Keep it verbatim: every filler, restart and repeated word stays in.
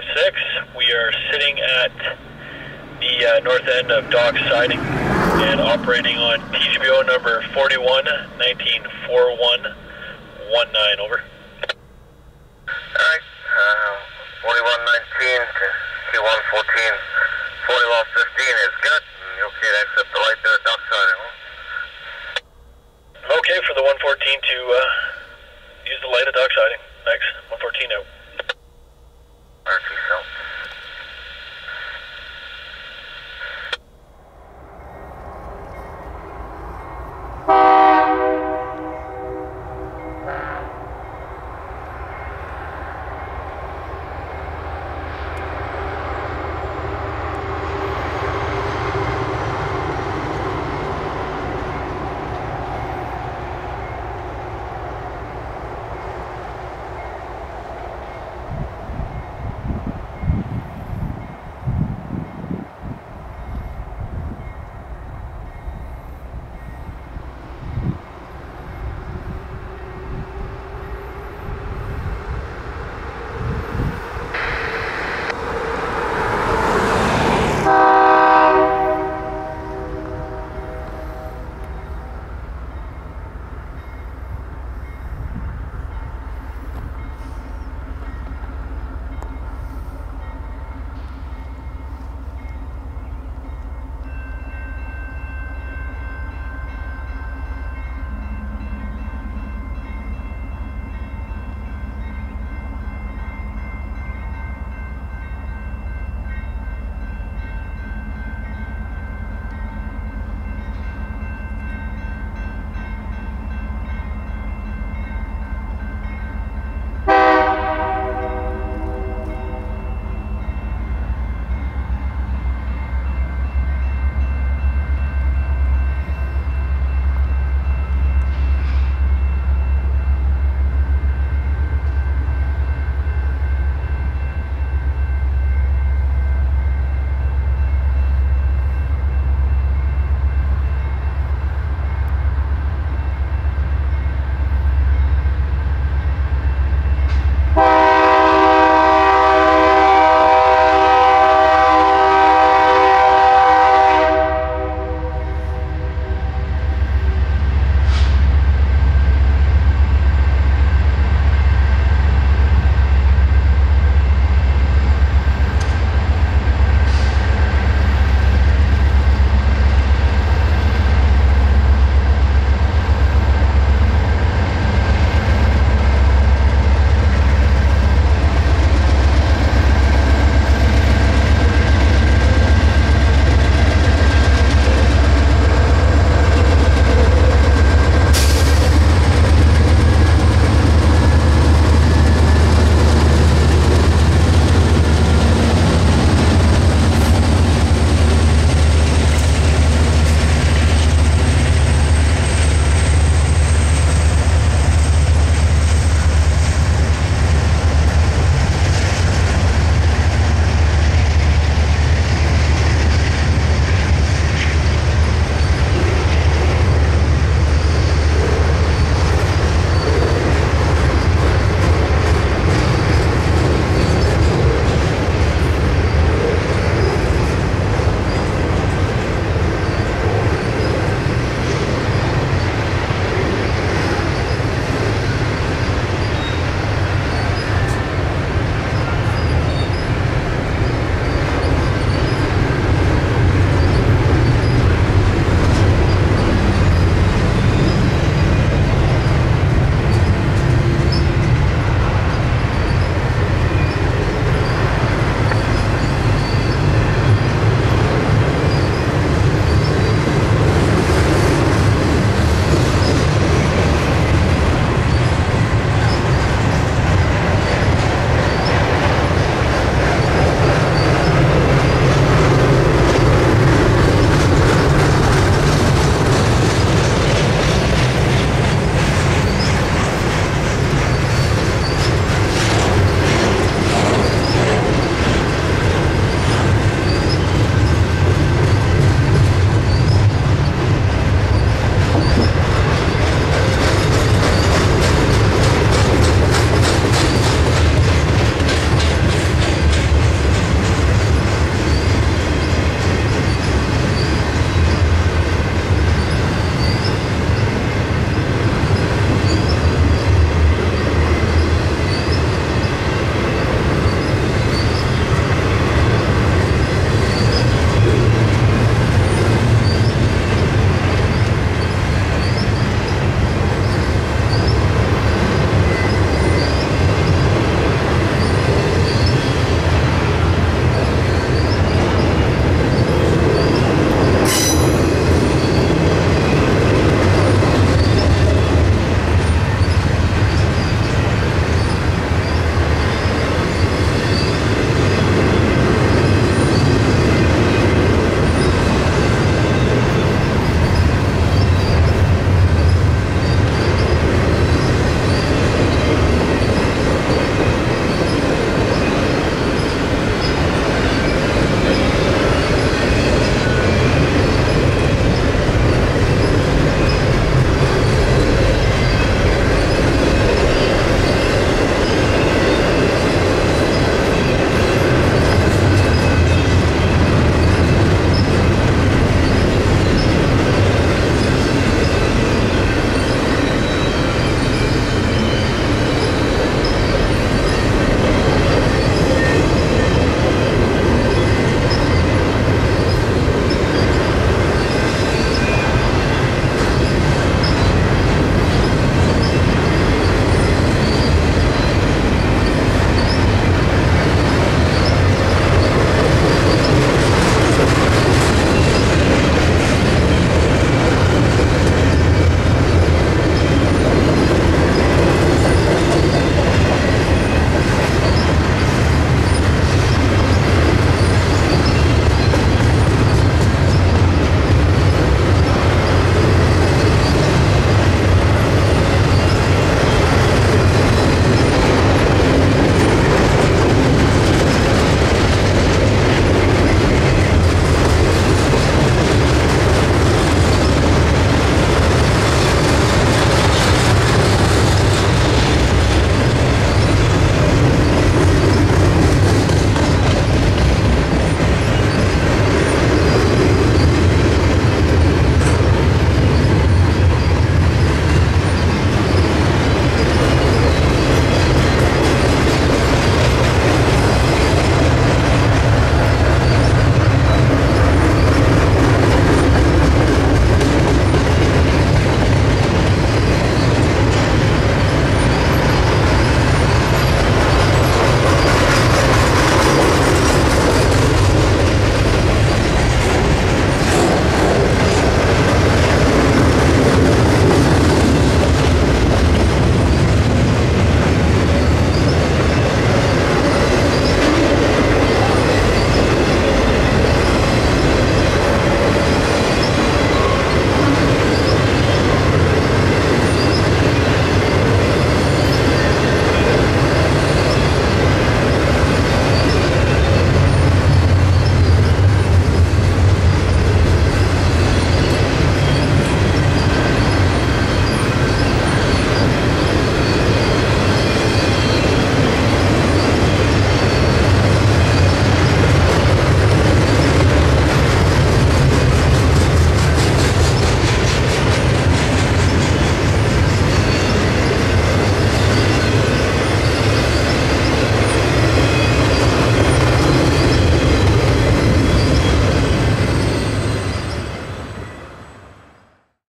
five six. We are sitting at the uh, north end of Dock Siding and operating on T G B O number forty-one nineteen forty-one nineteen forty-one. One nine, over. Alright, uh, forty-one nineteen to Q one fourteen, forty-one fifteen is good. You okay to accept the light there at Dock Siding? Huh? Okay, for the one fourteen to uh, use the light at Dock Siding. Thanks. One fourteen out.